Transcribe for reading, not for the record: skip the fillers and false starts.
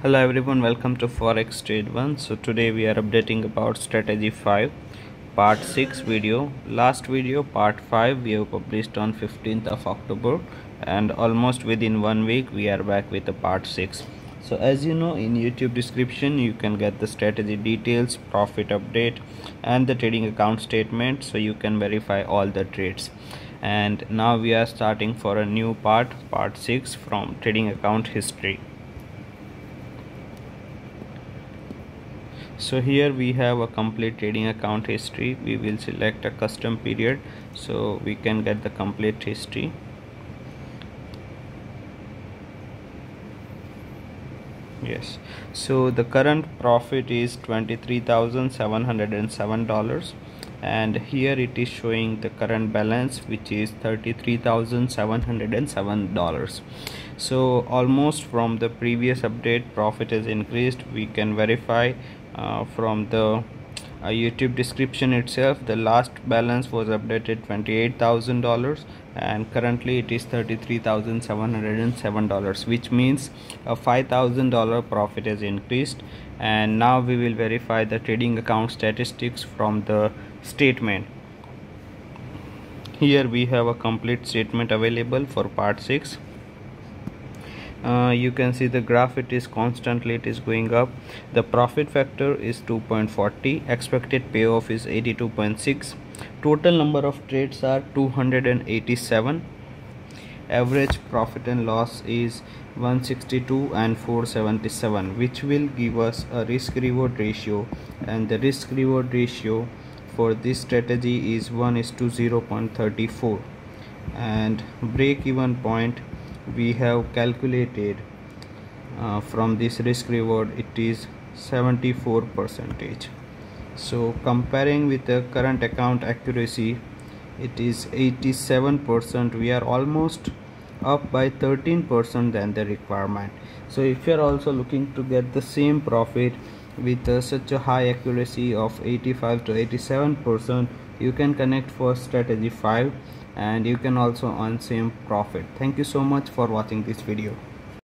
Hello everyone, welcome to forex trade 1. So today we are updating about strategy 5 part 6 video. Last video part 5 we have published on 15th of October, and almost within 1 week we are back with the part 6. So as you know, in YouTube description you can get the strategy details, profit update and the trading account statement, so you can verify all the trades. And now we are starting for a new part 6 from trading account history. So here we have a complete trading account history. We will select a custom period so we can get the complete history. Yes, so the current profit is $23,707, and here it is showing the current balance, which is $33,707. So almost from the previous update profit has increased. We can verify from the YouTube description itself. The last balance was updated $28,000 and currently it is $33,707, which means a $5,000 profit has increased. And now we will verify the trading account statistics from the statement. Here we have a complete statement available for part 6. You can see the graph, it is constantly going up. The profit factor is 2.40, expected payoff is 82.6, total number of trades are 287, average profit and loss is 162 and 477, which will give us a risk reward ratio, and the risk reward ratio for this strategy is 1:0.34, and break even point we have calculated from this risk reward, it is 74%. So comparing with the current account accuracy, it is 87%. We are almost up by 13% than the requirement. So if you are also looking to get the same profit with such a high accuracy of 85 to 87%, you can connect for strategy 5 and you can also earn same profit. Thank you so much for watching this video.